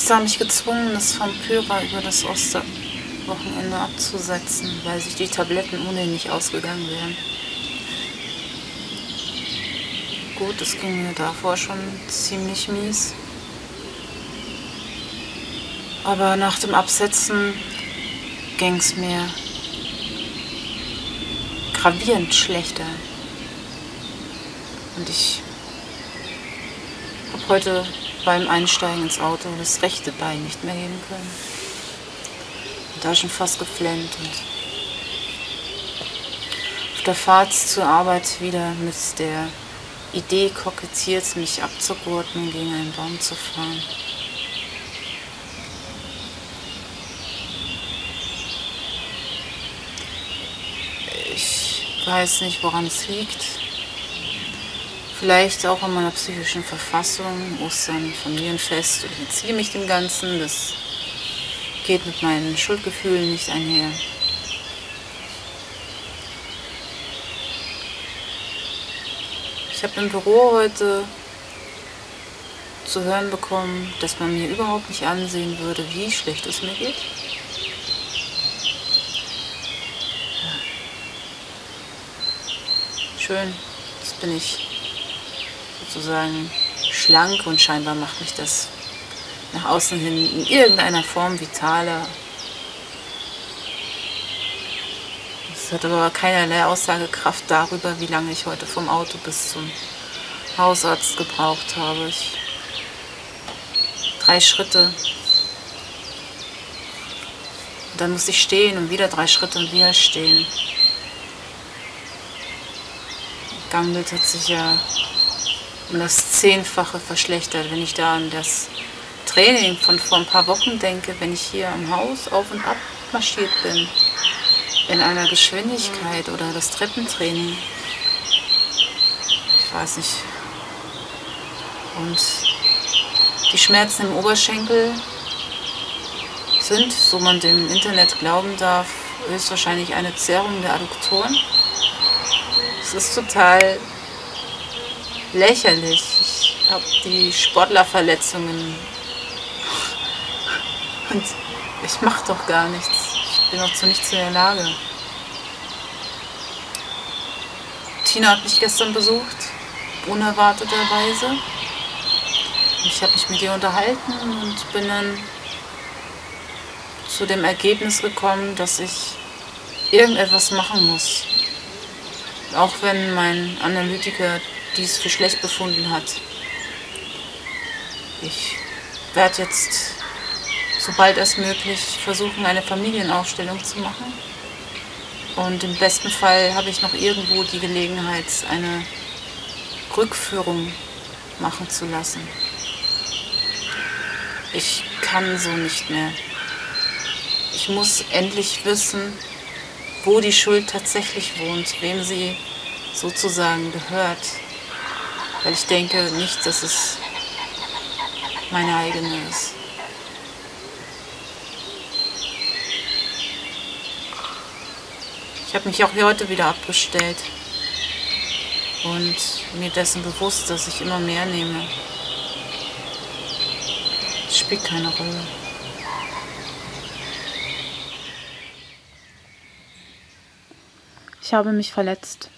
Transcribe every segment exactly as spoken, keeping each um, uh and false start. Ich sah mich gezwungen, das Fampyra über das Osterwochenende abzusetzen, weil sich die Tabletten ohne nicht ausgegangen wären. Gut, das ging mir davor schon ziemlich mies. Aber nach dem Absetzen ging es mir gravierend schlechter. Und ich habe heute beim Einsteigen ins Auto das rechte Bein nicht mehr heben können. Und da schon fast geflennt. Und auf der Fahrt zur Arbeit wieder mit der Idee kokettiert, mich abzugurten, gegen einen Baum zu fahren. Ich weiß nicht, woran es liegt. Vielleicht auch an meiner psychischen Verfassung, Ostern, Familienfest, und ich entziehe mich dem Ganzen, das geht mit meinen Schuldgefühlen nicht einher. Ich habe im Büro heute zu hören bekommen, dass man mir überhaupt nicht ansehen würde, wie schlecht es mir geht. Schön, jetzt bin ich sozusagen schlank und scheinbar macht mich das nach außen hin in irgendeiner Form vitaler. Es hat aber keinerlei Aussagekraft darüber, wie lange ich heute vom Auto bis zum Hausarzt gebraucht habe. Ich, drei Schritte. Und dann musste ich stehen und wieder drei Schritte und wieder stehen. Gangbild hat sich ja um das Zehnfache verschlechtert, wenn ich da an das Training von vor ein paar Wochen denke, wenn ich hier am Haus auf und ab marschiert bin, in einer Geschwindigkeit, oder das Treppentraining, ich weiß nicht. Und die Schmerzen im Oberschenkel sind, so man dem Internet glauben darf, höchstwahrscheinlich eine Zerrung der Adduktoren. Es ist total lächerlich. Ich habe die Sportlerverletzungen und ich mache doch gar nichts. Ich bin auch zu nichts in der Lage. Tina hat mich gestern besucht, unerwarteterweise. Und ich habe mich mit ihr unterhalten und bin dann zu dem Ergebnis gekommen, dass ich irgendetwas machen muss. Auch wenn mein Analytiker dies für schlecht befunden hat. Ich werde jetzt, sobald es möglich, versuchen, eine Familienaufstellung zu machen. Und im besten Fall habe ich noch irgendwo die Gelegenheit, eine Rückführung machen zu lassen. Ich kann so nicht mehr. Ich muss endlich wissen, wo die Schuld tatsächlich wohnt, wem sie sozusagen gehört. Weil ich denke nicht, dass es meine eigene ist. Ich habe mich auch heute wieder abgestellt und mir dessen bewusst, dass ich immer mehr nehme. Das spielt keine Rolle. Ich habe mich verletzt.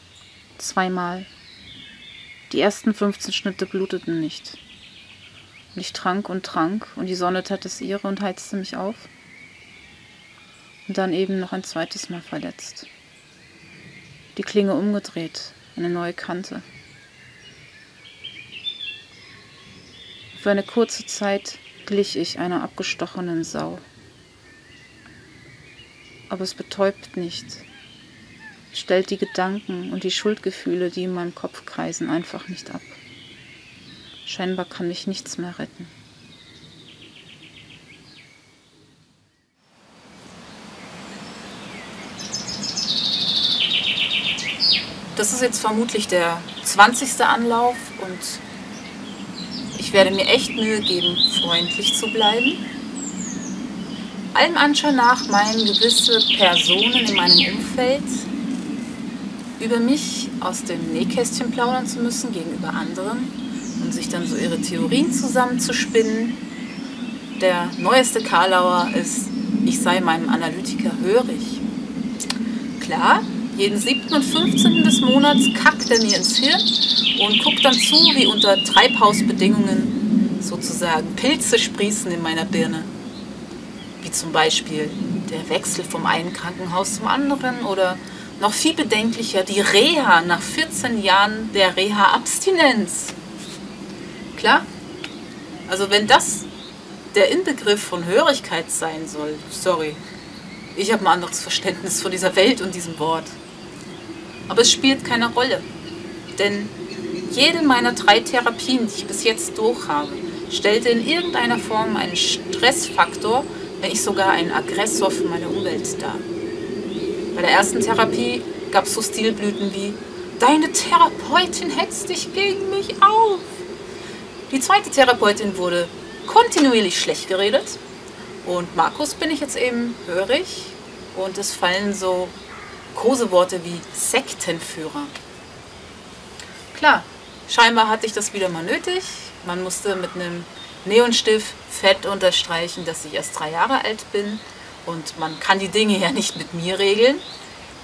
Zweimal. Die ersten fünfzehn Schnitte bluteten nicht. Und ich trank und trank und die Sonne tat es ihre und heizte mich auf. Und dann eben noch ein zweites Mal verletzt. Die Klinge umgedreht, eine neue Kante. Für eine kurze Zeit glich ich einer abgestochenen Sau. Aber es betäubt nicht. Stellt die Gedanken und die Schuldgefühle, die in meinem Kopf kreisen, einfach nicht ab. Scheinbar kann mich nichts mehr retten. Das ist jetzt vermutlich der zwanzigste Anlauf und ich werde mir echt Mühe geben, freundlich zu bleiben. Allem Anschein nach meinen gewisse Personen in meinem Umfeld über mich aus dem Nähkästchen plaudern zu müssen gegenüber anderen und sich dann so ihre Theorien zusammenzuspinnen Der neueste Karlauer ist, ich sei meinem Analytiker hörig. Klar, jeden siebten und fünfzehnten des Monats kackt er mir ins Hirn und guckt dann zu, wie unter Treibhausbedingungen sozusagen Pilze sprießen in meiner Birne. Wie zum Beispiel der Wechsel vom einen Krankenhaus zum anderen oder noch viel bedenklicher die Reha nach vierzehn Jahren der Reha-Abstinenz. Klar, also wenn das der Inbegriff von Hörigkeit sein soll, sorry, ich habe ein anderes Verständnis von dieser Welt und diesem Wort. Aber es spielt keine Rolle, denn jede meiner drei Therapien, die ich bis jetzt durch habe, stellte in irgendeiner Form einen Stressfaktor, wenn nicht sogar einen Aggressor für meine Umwelt dar. Bei der ersten Therapie gab es so Stilblüten wie »Deine Therapeutin hetzt dich gegen mich auf!« Die zweite Therapeutin wurde kontinuierlich schlecht geredet und Markus bin ich jetzt eben hörig und es fallen so Koseworte wie Sektenführer. Klar, scheinbar hatte ich das wieder mal nötig. Man musste mit einem Neonstift fett unterstreichen, dass ich erst drei Jahre alt bin und man kann die Dinge ja nicht mit mir regeln.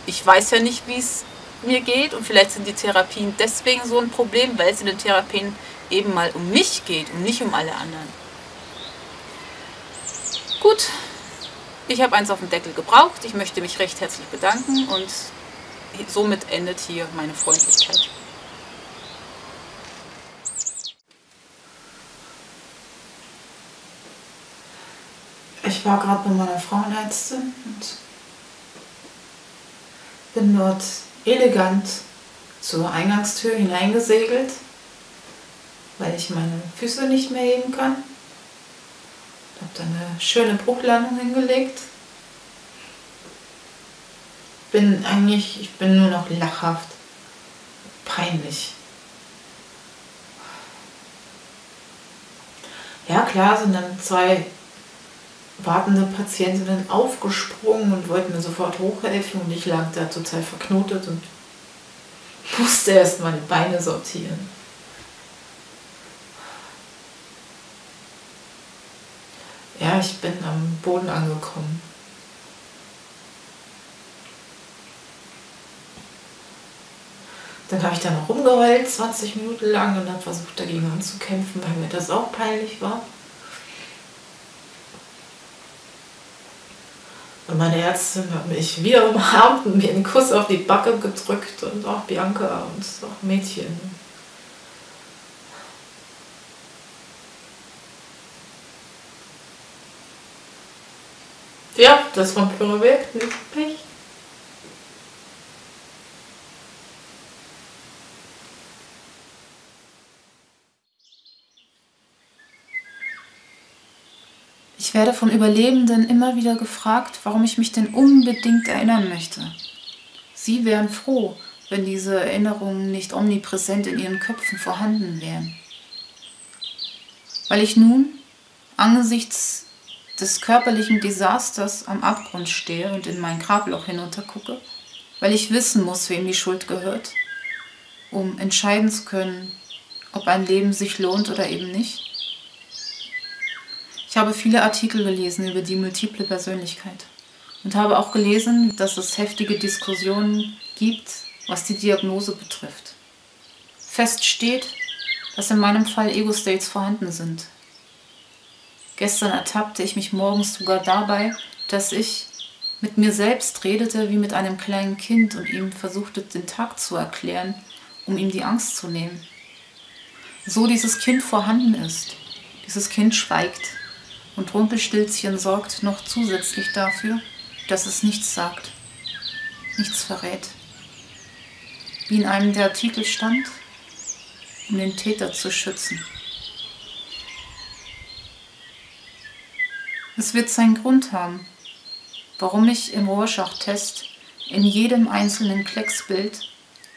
Ich weiß ja nicht, wie es mir geht und vielleicht sind die Therapien deswegen so ein Problem, weil es in den Therapien eben mal um mich geht und nicht um alle anderen. Gut, ich habe eins auf den Deckel gebraucht. Ich möchte mich recht herzlich bedanken und somit endet hier meine Freundlichkeit. Ich war gerade bei meiner Frauenärztin und bin dort elegant zur Eingangstür hineingesegelt, weil ich meine Füße nicht mehr heben kann. Ich habe da eine schöne Bruchlandung hingelegt. Bin eigentlich, ich bin nur noch lachhaft. Peinlich. Ja klar, sind dann zwei wartende Patientinnen aufgesprungen und wollten mir sofort hochhelfen und ich lag da total verknotet und musste erst meine Beine sortieren. Ja, ich bin am Boden angekommen. Dann habe ich da noch rumgeheult, zwanzig Minuten lang, und habe versucht dagegen anzukämpfen, weil mir das auch peinlich war. Und meine Ärztin hat mich wieder umarmt und mir einen Kuss auf die Backe gedrückt und auch Bianca und auch Mädchen. Ja, das Fampyra wirkt nicht. Pech. Ich werde von Überlebenden immer wieder gefragt, warum ich mich denn unbedingt erinnern möchte. Sie wären froh, wenn diese Erinnerungen nicht omnipräsent in ihren Köpfen vorhanden wären. Weil ich nun angesichts des körperlichen Desasters am Abgrund stehe und in mein Grabloch hinuntergucke, weil ich wissen muss, wem die Schuld gehört, um entscheiden zu können, ob ein Leben sich lohnt oder eben nicht. Ich habe viele Artikel gelesen über die multiple Persönlichkeit und habe auch gelesen, dass es heftige Diskussionen gibt, was die Diagnose betrifft. Fest steht, dass in meinem Fall Ego-States vorhanden sind. Gestern ertappte ich mich morgens sogar dabei, dass ich mit mir selbst redete wie mit einem kleinen Kind und ihm versuchte, den Tag zu erklären, um ihm die Angst zu nehmen. So dieses Kind vorhanden ist. Dieses Kind schweigt und Rumpelstilzchen sorgt noch zusätzlich dafür, dass es nichts sagt, nichts verrät. Wie in einem der Artikel stand, um den Täter zu schützen. Es wird seinen Grund haben, warum ich im Rorschach-Test in jedem einzelnen Klecksbild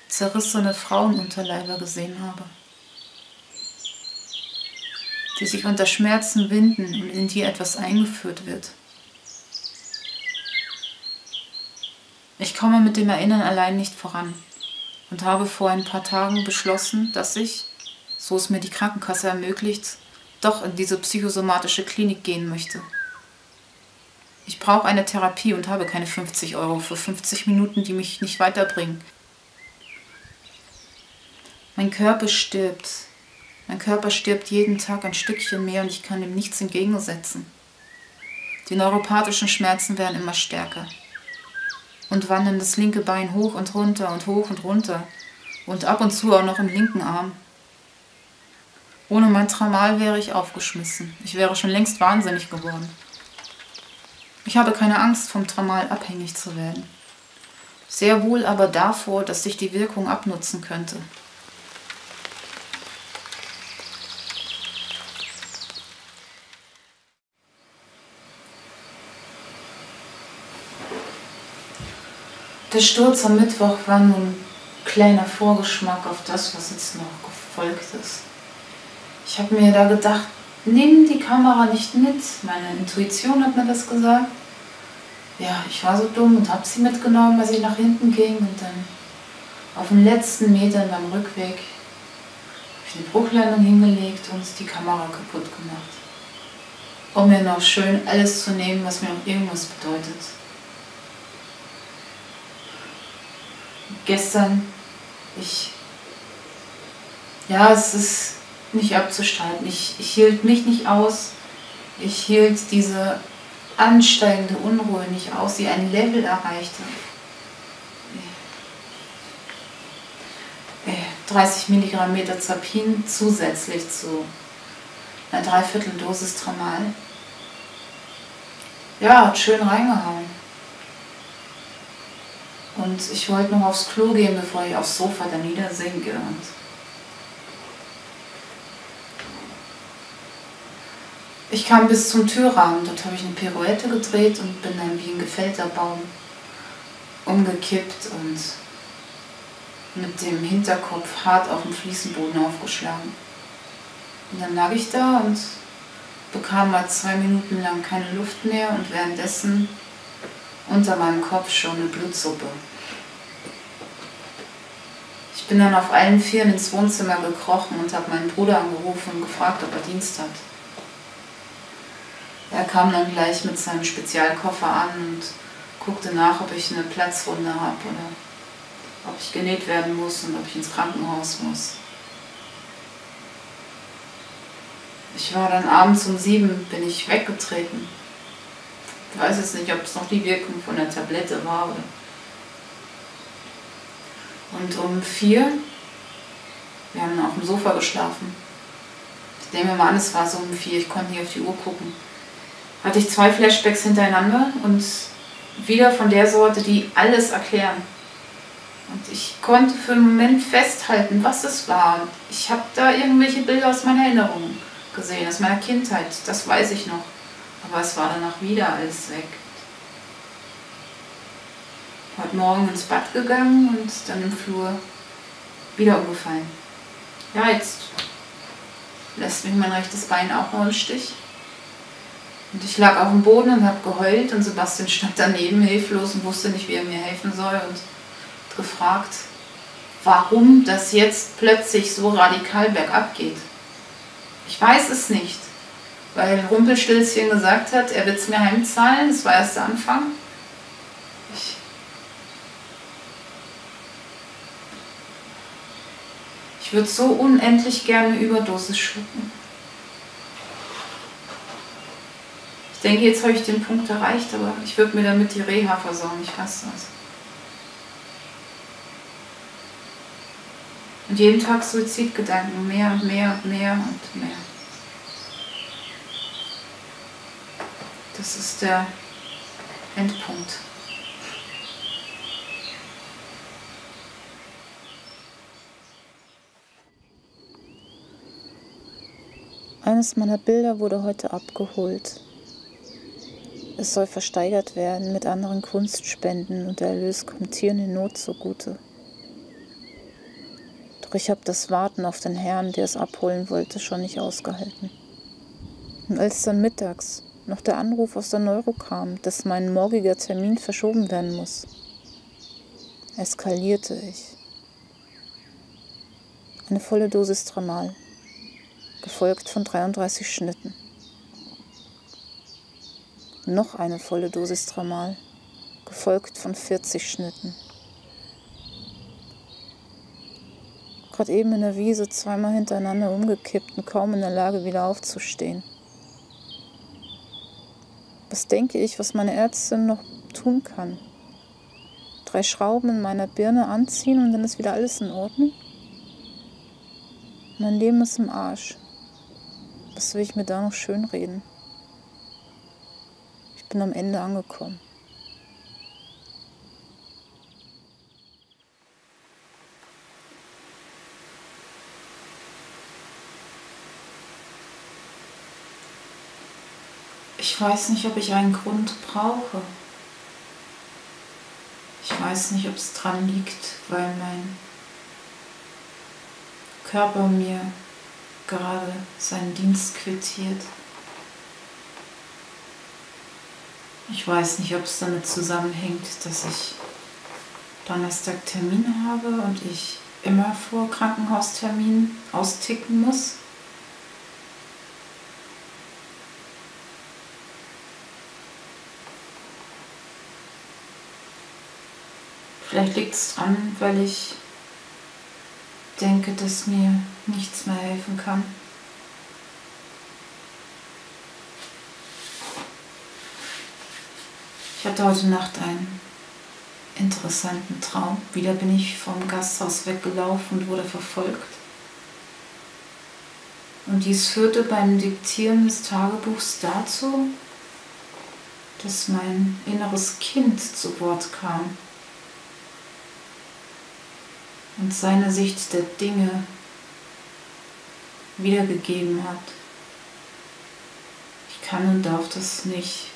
zerrissene Frauenunterleiber gesehen habe, die sich unter Schmerzen winden und in die etwas eingeführt wird. Ich komme mit dem Erinnern allein nicht voran und habe vor ein paar Tagen beschlossen, dass ich, so es mir die Krankenkasse ermöglicht, doch in diese psychosomatische Klinik gehen möchte. Ich brauche eine Therapie und habe keine fünfzig Euro für fünfzig Minuten, die mich nicht weiterbringen. Mein Körper stirbt. Mein Körper stirbt jeden Tag ein Stückchen mehr und ich kann ihm nichts entgegensetzen. Die neuropathischen Schmerzen werden immer stärker und wandern das linke Bein hoch und runter und hoch und runter und ab und zu auch noch im linken Arm. Ohne mein Tramal wäre ich aufgeschmissen. Ich wäre schon längst wahnsinnig geworden. Ich habe keine Angst, vom Tramal abhängig zu werden. Sehr wohl aber davor, dass sich die Wirkung abnutzen könnte. Der Sturz am Mittwoch war nur ein kleiner Vorgeschmack auf das, was jetzt noch gefolgt ist. Ich habe mir da gedacht, nimm die Kamera nicht mit. Meine Intuition hat mir das gesagt. Ja, ich war so dumm und habe sie mitgenommen, als ich nach hinten ging. Und dann auf den letzten Metern beim Rückweg habe ich eine Bruchlandung hingelegt und die Kamera kaputt gemacht. Um mir noch schön alles zu nehmen, was mir noch irgendwas bedeutet. Gestern, ich... Ja, es ist... nicht abzustreiten. Ich, ich hielt mich nicht aus, ich hielt diese ansteigende Unruhe nicht aus, die ein Level erreichte. dreißig Milligramm Mirtazapin zusätzlich zu einer Dreivierteldosis Tramal. Ja, hat schön reingehauen. Und ich wollte noch aufs Klo gehen, bevor ich aufs Sofa dann niedersinke. Und ich kam bis zum Türrahmen, dort habe ich eine Pirouette gedreht und bin dann wie ein gefällter Baum umgekippt und mit dem Hinterkopf hart auf dem Fliesenboden aufgeschlagen. Und dann lag ich da und bekam mal zwei Minuten lang keine Luft mehr und währenddessen unter meinem Kopf schon eine Blutsuppe. Ich bin dann auf allen Vieren ins Wohnzimmer gekrochen und habe meinen Bruder angerufen und gefragt, ob er Dienst hat. Er kam dann gleich mit seinem Spezialkoffer an und guckte nach, ob ich eine Platzwunde habe oder ob ich genäht werden muss und ob ich ins Krankenhaus muss. Ich war dann abends um sieben, bin ich weggetreten. Ich weiß jetzt nicht, ob es noch die Wirkung von der Tablette war oder... Und um vier, wir haben auf dem Sofa geschlafen. Ich nehme mal an, es war so um vier, ich konnte nicht auf die Uhr gucken. Hatte ich zwei Flashbacks hintereinander und wieder von der Sorte, die alles erklären. Und ich konnte für einen Moment festhalten, was es war. Ich habe da irgendwelche Bilder aus meiner Erinnerung gesehen, aus meiner Kindheit, das weiß ich noch. Aber es war danach wieder alles weg. Heute Morgen ins Bad gegangen und dann im Flur wieder umgefallen. Ja, jetzt lässt mich mein rechtes Bein auch noch im Stich. Und ich lag auf dem Boden und habe geheult und Sebastian stand daneben hilflos und wusste nicht, wie er mir helfen soll und hat gefragt, warum das jetzt plötzlich so radikal bergab geht. Ich weiß es nicht, weil Rumpelstilzchen gesagt hat, er wird es mir heimzahlen, das war erst der Anfang. Ich ich würde so unendlich gerne eine Überdosis schlucken. Ich denke, jetzt habe ich den Punkt erreicht, aber ich würde mir damit die Reha versorgen, ich hasse das. Und jeden Tag Suizidgedanken, mehr und mehr und mehr und mehr. Das ist der Endpunkt. Eines meiner Bilder wurde heute abgeholt. Es soll versteigert werden mit anderen Kunstspenden und der Erlös kommt Tieren in Not zugute. Doch ich habe das Warten auf den Herrn, der es abholen wollte, schon nicht ausgehalten. Und als dann mittags noch der Anruf aus der Neuro kam, dass mein morgiger Termin verschoben werden muss, eskalierte ich. Eine volle Dosis Tramal. gefolgt von dreiunddreißig Schnitten. Noch eine volle Dosis Tramal, gefolgt von vierzig Schnitten. Gerade eben in der Wiese zweimal hintereinander umgekippt und kaum in der Lage, wieder aufzustehen. Was denke ich, was meine Ärztin noch tun kann? Drei Schrauben in meiner Birne anziehen und dann ist wieder alles in Ordnung? Mein Leben ist im Arsch. Was will ich mir da noch schönreden? Ich bin am Ende angekommen. Ich weiß nicht, ob ich einen Grund brauche. Ich weiß nicht, ob es dran liegt, weil mein Körper mir gerade seinen Dienst quittiert. Ich weiß nicht, ob es damit zusammenhängt, dass ich Donnerstag Termine habe und ich immer vor Krankenhausterminen austicken muss. Vielleicht liegt es dran, weil ich denke, dass mir nichts mehr helfen kann. Ich hatte heute Nacht einen interessanten Traum. Wieder bin ich vom Gasthaus weggelaufen und wurde verfolgt. Und dies führte beim Diktieren des Tagebuchs dazu, dass mein inneres Kind zu Wort kam und seine Sicht der Dinge wiedergegeben hat. Ich kann und darf das nicht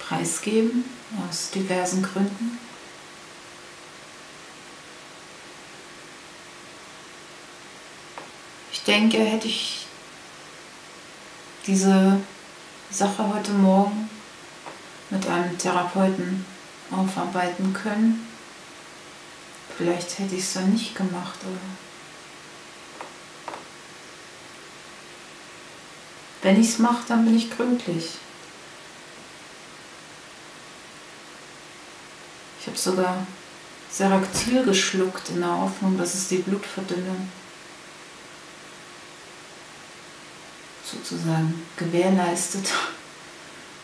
preisgeben, aus diversen Gründen. Ich denke, hätte ich diese Sache heute Morgen mit einem Therapeuten aufarbeiten können, vielleicht hätte ich es dann nicht gemacht, aber wenn ich es mache, dann bin ich gründlich. Ich habe sogar Seraktil geschluckt in der Hoffnung, dass es die Blutverdünnung sozusagen gewährleistet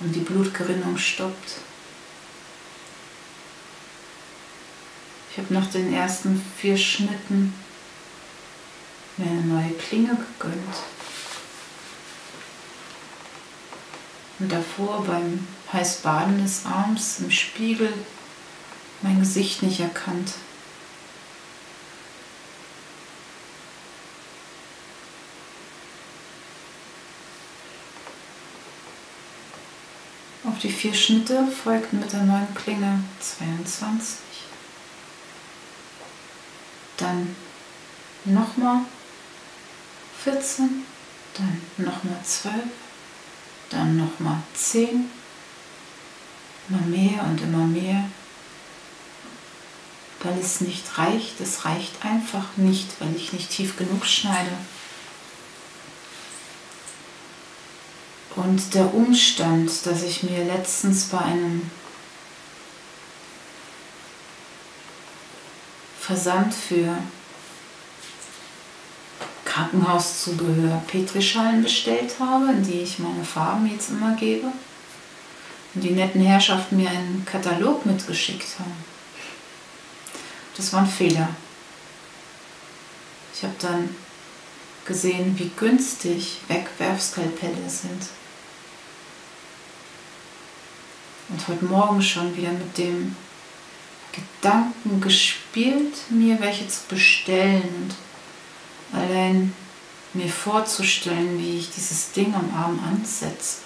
und die Blutgerinnung stoppt. Ich habe nach den ersten vier Schnitten mir eine neue Klinge gegönnt. Und davor beim Heißbaden des Arms im Spiegel mein Gesicht nicht erkannt. Auf die vier Schnitte folgten mit der neuen Klinge zweiundzwanzig. Dann nochmal vierzehn, dann nochmal zwölf, dann nochmal zehn, immer mehr und immer mehr, weil es nicht reicht, es reicht einfach nicht, weil ich nicht tief genug schneide. Und der Umstand, dass ich mir letztens bei einem Versand für Krankenhauszubehör Petrischalen bestellt habe, in die ich meine Farben jetzt immer gebe. Und die netten Herrschaften mir einen Katalog mitgeschickt haben. Das war ein Fehler. Ich habe dann gesehen, wie günstig Wegwerfskalpelle sind. Und heute Morgen schon wieder mit dem Gedanken gespielt, mir welche zu bestellen und allein mir vorzustellen, wie ich dieses Ding am Arm ansetze.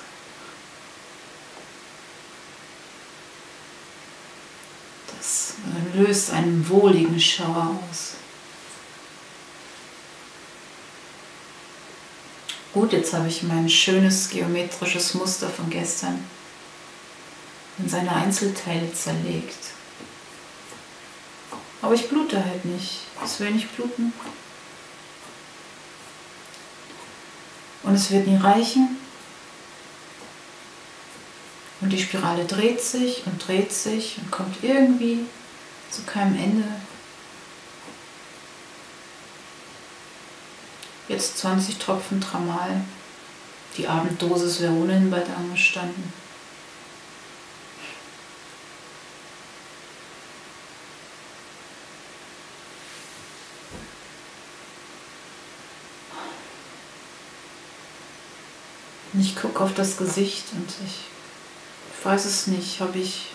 Das löst einen wohligen Schauer aus. Gut, jetzt habe ich mein schönes geometrisches Muster von gestern in seine Einzelteile zerlegt. Aber ich blute halt nicht. Es will nicht bluten. und es wird nie reichen. Und die Spirale dreht sich und dreht sich und kommt irgendwie zu keinem Ende. Jetzt zwanzig Tropfen Tramal. Die Abenddosis Veronin bald angestanden. Und ich gucke auf das Gesicht und ich, ich weiß es nicht. Habe ich,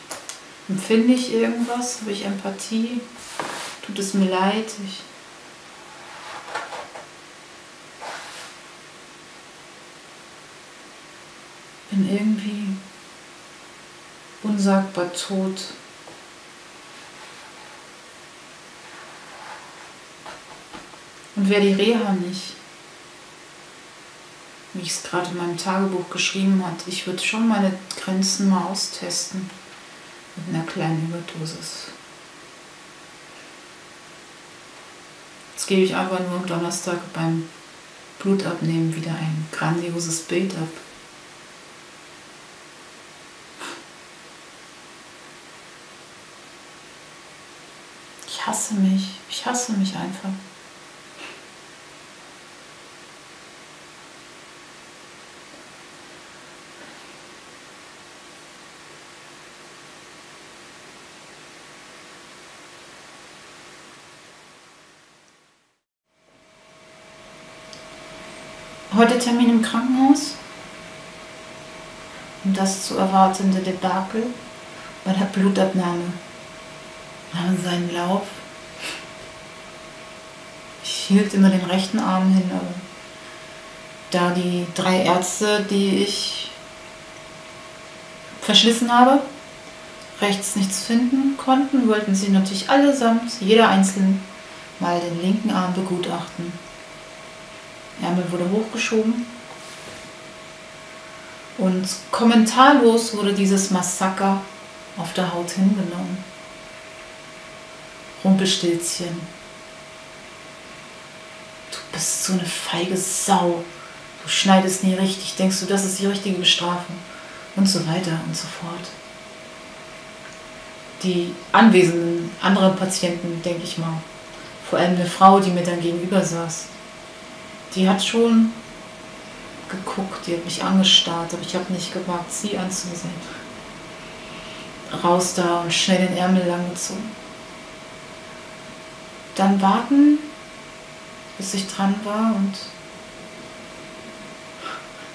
empfinde ich irgendwas? Habe ich Empathie? Tut es mir leid? Ich, bin irgendwie unsagbar tot. Und wer die Reha nicht, wie ich es gerade in meinem Tagebuch geschrieben hat, ich würde schon meine Grenzen mal austesten mit einer kleinen Überdosis. Jetzt gebe ich aber nur am Donnerstag beim Blutabnehmen wieder ein grandioses Bild ab. Ich hasse mich. Ich hasse mich einfach. Heute Termin im Krankenhaus. Und das zu erwartende Debakel bei der Blutabnahme. Nahm seinen Lauf. Ich hielt immer den rechten Arm hin, aber da die drei Ärzte, die ich verschlissen habe, rechts nichts finden konnten, wollten sie natürlich allesamt, jeder einzeln, mal den linken Arm begutachten. Ärmel wurde hochgeschoben und kommentarlos wurde dieses Massaker auf der Haut hingenommen. Rumpelstilzchen. Du bist so eine feige Sau. Du schneidest nie richtig. Denkst du, das ist die richtige Bestrafung? Und so weiter und so fort. Die anwesenden anderen Patienten, denke ich mal, vor allem eine Frau, die mir dann gegenüber saß, die hat schon geguckt, die hat mich angestarrt, aber ich habe nicht gewagt, sie anzusehen. Raus da und schnell den Ärmel langgezogen. Dann warten, bis ich dran war und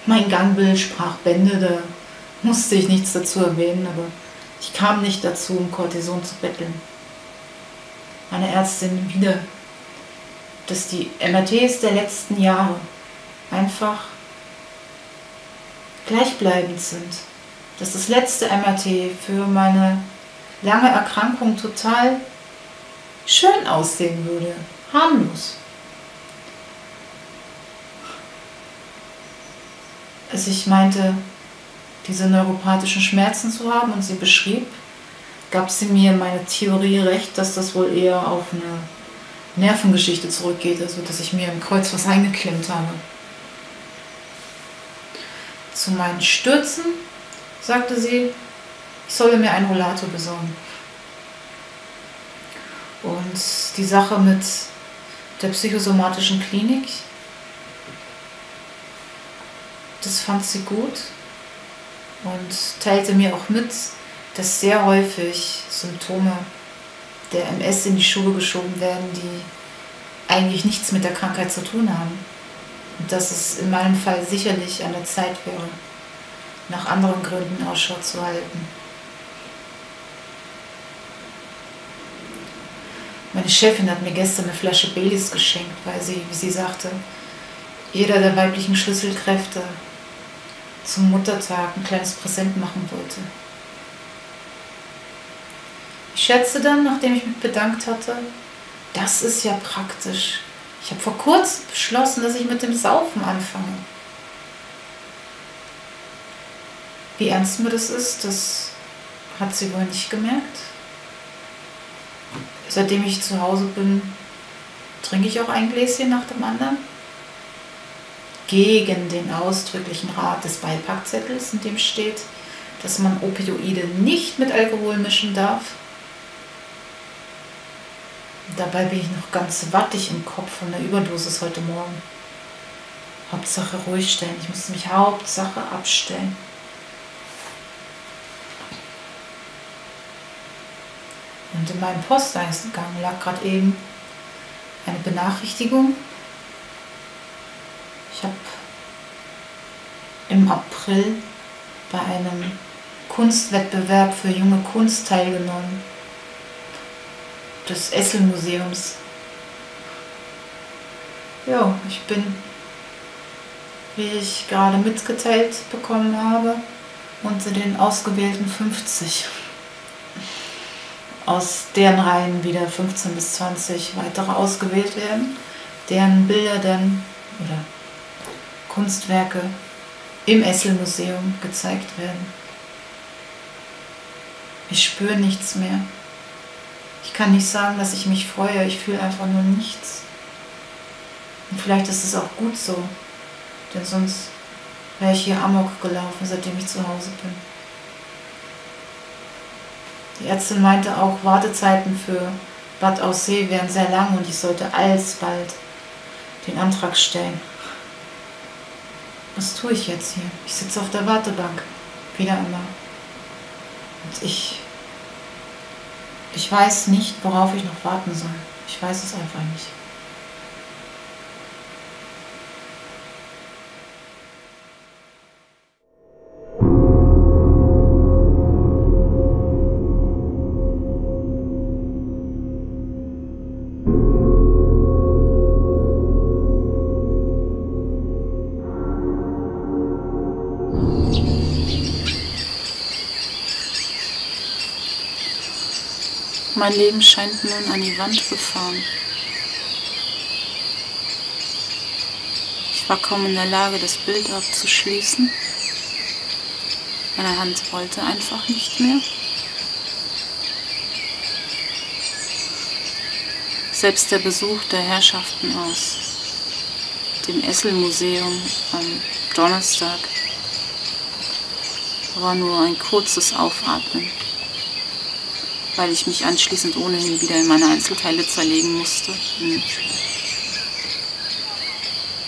mein Gangbild sprach Bände, da musste ich nichts dazu erwähnen, aber ich kam nicht dazu, um Kortison zu betteln. Meine Ärztin wieder, dass die M R Ts der letzten Jahre einfach gleichbleibend sind, dass das letzte M R T für meine lange Erkrankung total schön aussehen würde, harmlos. Als ich meinte, diese neuropathischen Schmerzen zu haben und sie beschrieb, gab sie mir meine Theorie recht, dass das wohl eher auf eine Nervengeschichte zurückgeht, also dass ich mir im Kreuz was eingeklemmt habe. Zu meinen Stürzen sagte sie, ich solle mir einen Rollator besorgen. Und die Sache mit der psychosomatischen Klinik, das fand sie gut und teilte mir auch mit, dass sehr häufig Symptome der M S in die Schuhe geschoben werden, die eigentlich nichts mit der Krankheit zu tun haben. Und dass es in meinem Fall sicherlich an der Zeit wäre, nach anderen Gründen Ausschau zu halten. Meine Chefin hat mir gestern eine Flasche Baileys geschenkt, weil sie, wie sie sagte, jeder der weiblichen Schlüsselkräfte zum Muttertag ein kleines Präsent machen wollte. Ich schätze dann, nachdem ich mich bedankt hatte, das ist ja praktisch. Ich habe vor kurzem beschlossen, dass ich mit dem Saufen anfange. Wie ernst mir das ist, das hat sie wohl nicht gemerkt. Seitdem ich zu Hause bin, trinke ich auch ein Gläschen nach dem anderen. gegen den ausdrücklichen Rat des Beipackzettels, in dem steht, dass man Opioide nicht mit Alkohol mischen darf. Dabei bin ich noch ganz wattig im Kopf von der Überdosis heute Morgen. Hauptsache ruhig stellen. Ich musste mich Hauptsache abstellen. Und in meinem Posteingang lag gerade eben eine Benachrichtigung. Ich habe im April bei einem Kunstwettbewerb für junge Kunst teilgenommen, des Essl Museums. Ja, ich bin, wie ich gerade mitgeteilt bekommen habe, unter den ausgewählten fünfzig. Aus deren Reihen wieder fünfzehn bis zwanzig weitere ausgewählt werden, deren Bilder dann oder Kunstwerke im Essl Museum gezeigt werden. Ich spüre nichts mehr. Ich kann nicht sagen, dass ich mich freue, ich fühle einfach nur nichts. Und vielleicht ist es auch gut so, denn sonst wäre ich hier amok gelaufen, seitdem ich zu Hause bin. Die Ärztin meinte auch, Wartezeiten für Bad Aussee wären sehr lang und ich sollte alsbald den Antrag stellen. Was tue ich jetzt hier? Ich sitze auf der Wartebank, wieder einmal. Und ich, ich weiß nicht, worauf ich noch warten soll. Ich weiß es einfach nicht. Mein Leben scheint nun an die Wand gefahren. Ich war kaum in der Lage, das Bild abzuschließen. Meine Hand wollte einfach nicht mehr. Selbst der Besuch der Herrschaften aus dem Essl Museum am Donnerstag war nur ein kurzes Aufatmen, weil ich mich anschließend ohnehin wieder in meine Einzelteile zerlegen musste, in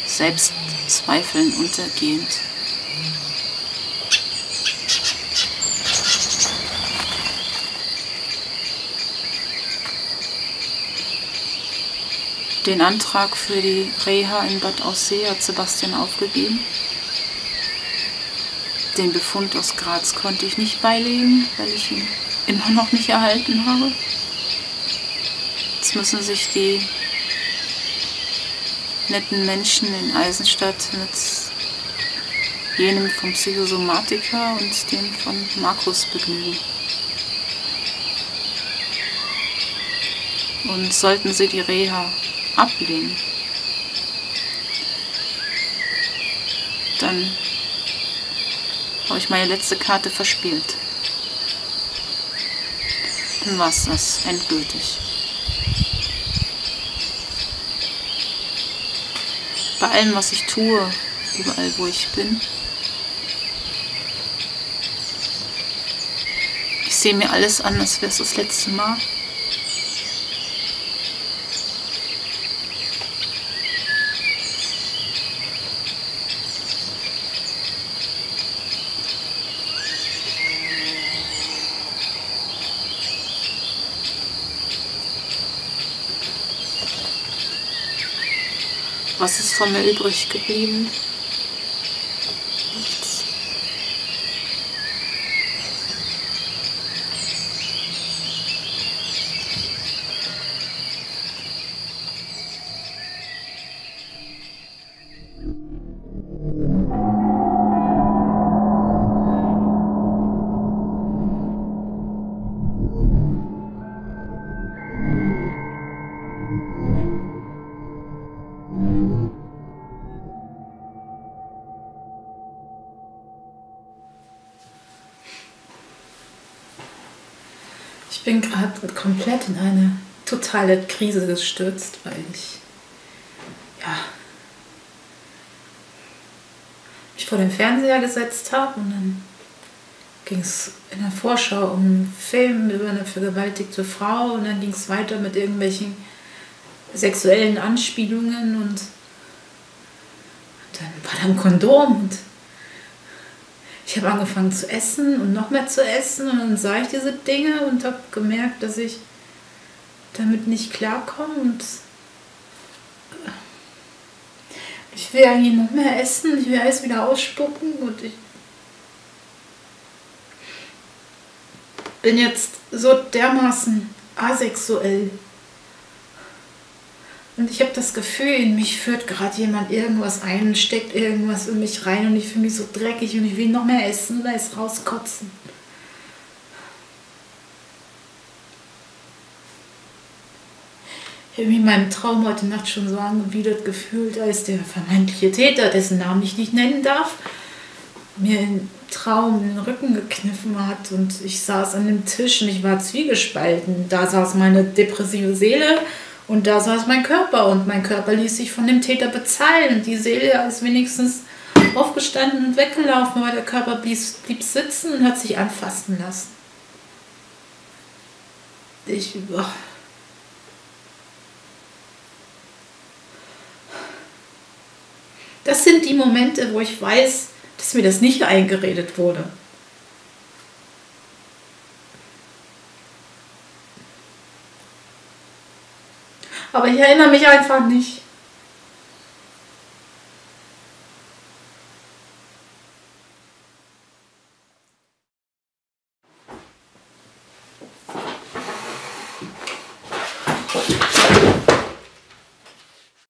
Selbstzweifeln untergehend. Den Antrag für die Reha in Bad Aussee hat Sebastian aufgegeben. Den Befund aus Graz konnte ich nicht beilegen, weil ich ihn immer noch nicht erhalten habe. Jetzt müssen sich die netten Menschen in Eisenstadt mit jenem vom Psychosomatiker und dem von Markus begnügen. Und sollten sie die Reha ablehnen, dann habe ich meine letzte Karte verspielt. War es das endgültig. Bei allem, was ich tue, überall, wo ich bin, ich sehe mir alles an, als wäre es das letzte Mal. Was ist von mir übrig geblieben? Nichts. Ich bin gerade komplett in eine totale Krise gestürzt, weil ich, ja, mich vor den Fernseher gesetzt habe und dann ging es in der Vorschau um einen Film über eine vergewaltigte Frau und dann ging es weiter mit irgendwelchen sexuellen Anspielungen und dann war da ein Kondom und ich habe angefangen zu essen und noch mehr zu essen und dann sah ich diese Dinge und habe gemerkt, dass ich damit nicht klarkomme und ich will eigentlich noch mehr essen, ich will alles wieder ausspucken und ich bin jetzt so dermaßen asexuell. Und ich habe das Gefühl, in mich führt gerade jemand irgendwas ein und steckt irgendwas in mich rein und ich fühle mich so dreckig und ich will noch mehr essen oder es rauskotzen. Ich habe mich in meinem Traum heute Nacht schon so angewidert gefühlt, als der vermeintliche Täter, dessen Namen ich nicht nennen darf, mir im Traum den Rücken gekniffen hat und ich saß an dem Tisch und ich war zwiegespalten. Da saß meine depressive Seele und da saß mein Körper und mein Körper ließ sich von dem Täter bezahlen. Die Seele ist wenigstens aufgestanden und weggelaufen, aber der Körper blieb, blieb sitzen und hat sich anfassen lassen. Ich über... Das sind die Momente, wo ich weiß, dass mir das nicht eingeredet wurde. Aber ich erinnere mich einfach nicht.